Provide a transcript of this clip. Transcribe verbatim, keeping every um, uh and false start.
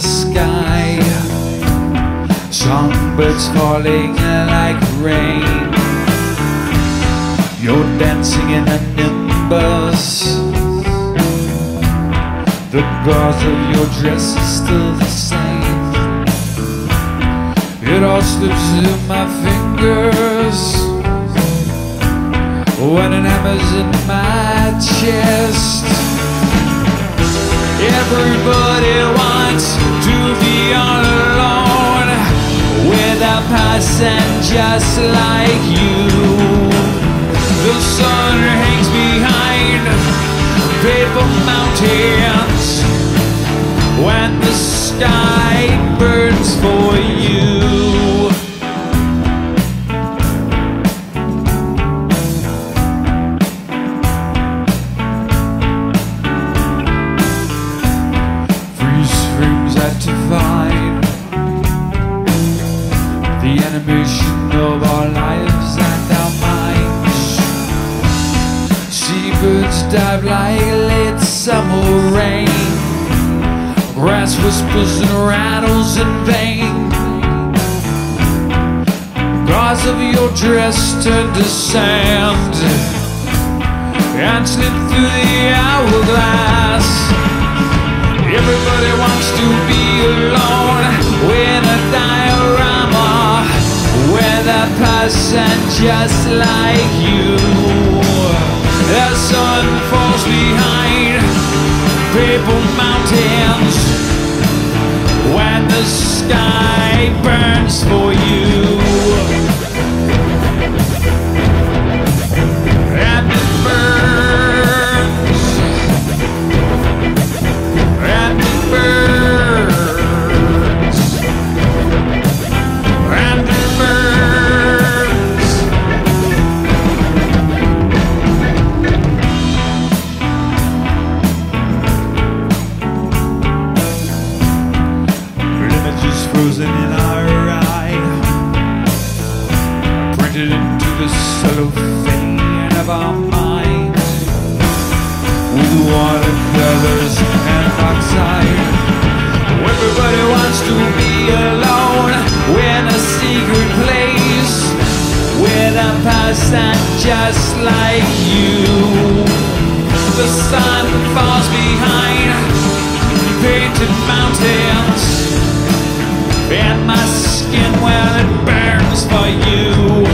the sky, songbirds falling like rain. You're dancing in a nimbus, the gauze of your dress is still the same. It all slips through my fingers when it hammers in my chest. Everybody wants to be all alone with a person just like you. The sun hangs behind paper mountains when the sky burns for you. Freeze frames that divide the animation of our lives and our minds. Seabirds dive like late summer rain. Grass whispers and rattles in vain. Gauze of your dress turned to sand and slipped through the hourglass. Everybody wants to be alone with a diorama, with a person just like you. The sun falls behind purple mountains when the sky burns for you. And it burns, and it burns, and it burns. Images frozen in our eye, printed into the cellophane of our mind, with watercolors and oxide. Everybody wants to be alone in a secret place with a person just like you. The sun falls behind painted mountains, and my skin, well, it burns for you.